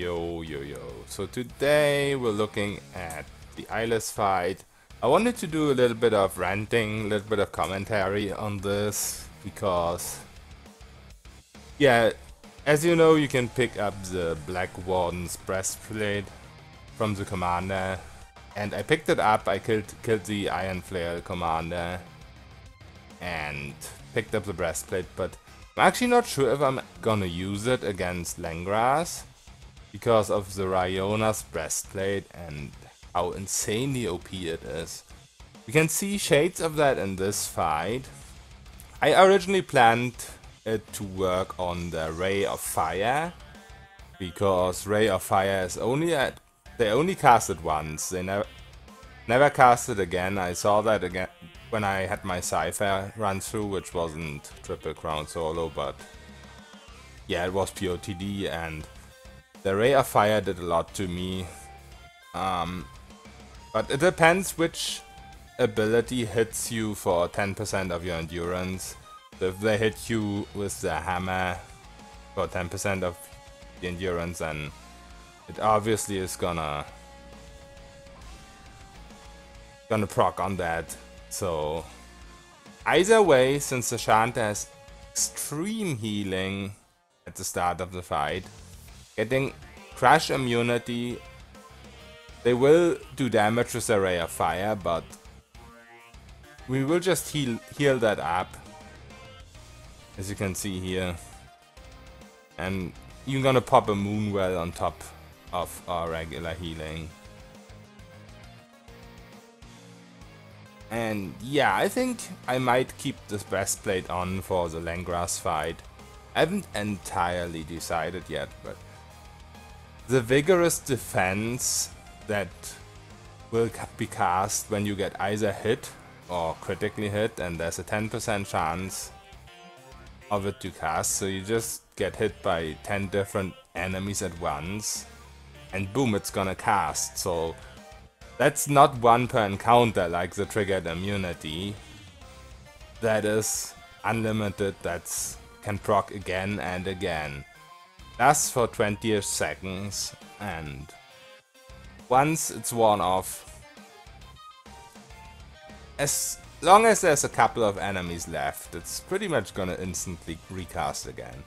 Yo. So today we're looking at the Eyeless fight. I wanted to do a little bit of ranting, a little bit of commentary on this because, yeah, as you know, you can pick up the Black Warden's breastplate from the commander, and I picked it up. I killed the Iron Flare commander and picked up the breastplate, but I'm actually not sure if I'm gonna use it against Langrass because of the Ryona's breastplate and how insanely OP it is. You can see shades of that in this fight. I originally planned it to work on the Ray of Fire because Ray of Fire is they only cast it once. They never cast it again. I saw that again when I had my Cypher run through, which wasn't Triple Crown Solo, but yeah, it was POTD, and the Ray of Fire did a lot to me. But it depends which ability hits you for 10% of your endurance. So if they hit you with the hammer for 10% of the endurance, then it obviously is gonna proc on that. So either way, since the chanter has extreme healing at the start of the fight, getting crush immunity, they will do damage with the Ray of Fire, but we will just heal that up, as you can see here. And you're gonna pop a Moon Well on top of our regular healing. And yeah, I think I might keep this breastplate on for the Langrass fight. I haven't entirely decided yet, but the vigorous defense that will be cast when you get either hit or critically hit, and there's a 10% chance of it to cast, so you just get hit by 10 different enemies at once and boom, it's gonna cast. So that's not one per encounter like the triggered immunity. That is unlimited, that's can proc again and again. That's for 20-ish seconds, and once it's worn off, as long as there's a couple of enemies left, it's pretty much gonna instantly recast again.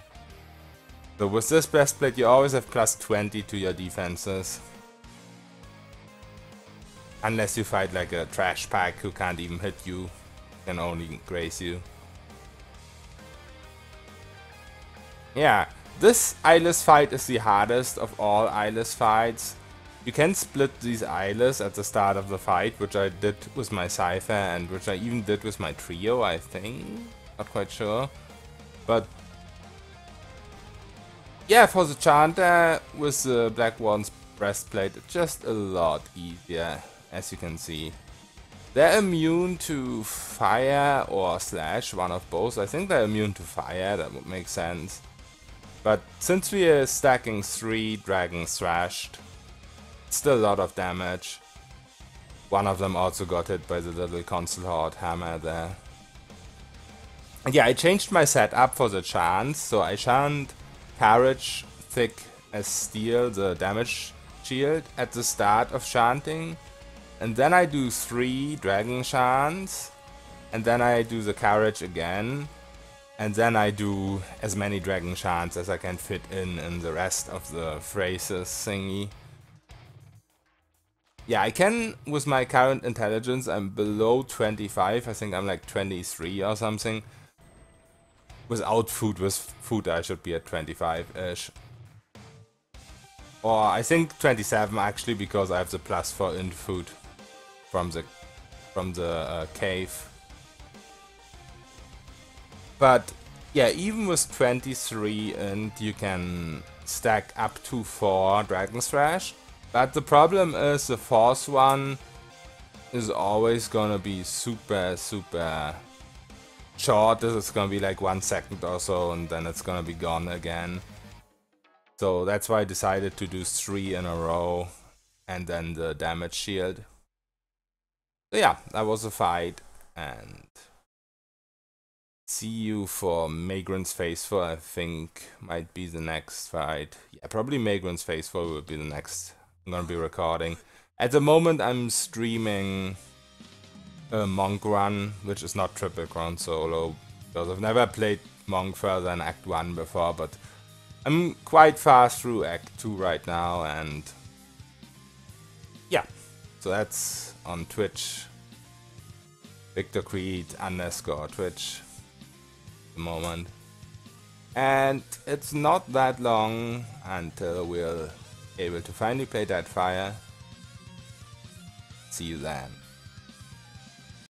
So with this breastplate you always have plus 20 to your defenses. Unless you fight like a trash pack who can't even hit you, can only graze you. Yeah, this Eyeless fight is the hardest of all Eyeless fights. You can split these Eyeless at the start of the fight, which I did with my Cypher and which I even did with my trio, I think. Not quite sure. But yeah, for the chanter with the Black Warden's breastplate, it's just a lot easier, as you can see. They're immune to fire or slash, one of both. I think they're immune to fire, that would make sense. But since we are stacking 3 dragons thrashed, still a lot of damage. One of them also got hit by the little consort hammer there. Yeah, I changed my setup for the chant, so I chant Courage Thick as Steel, the damage shield, at the start of chanting, and then I do 3 dragon chants, and then I do the courage again, and then I do as many dragon chants as I can fit in the rest of the phrases thingy. Yeah, I can, with my current intelligence, I'm below 25, I think I'm like 23 or something. Without food, with food I should be at 25-ish. Or I think 27 actually, because I have the +4 in food from the cave. But yeah, even with 23 and you can stack up to 4 Dragon's Thrash. But the problem is the fourth one is always gonna be super short. This is gonna be like 1 second or so and then it's gonna be gone again. So that's why I decided to do 3 in a row and then the damage shield. So yeah, that was a fight, and See you for Magran's Faceful, I think, might be the next fight. Yeah, probably Magran's Faceful will be the next I'm gonna be recording. At the moment I'm streaming Monk Run, which is not Triple Crown Solo, because I've never played Monk further than Act 1 before, but I'm quite far through Act 2 right now, and yeah, so that's on Twitch, VictorCreed_Twitch at the moment, and it's not that long until we're able to finally play that fire. See you then.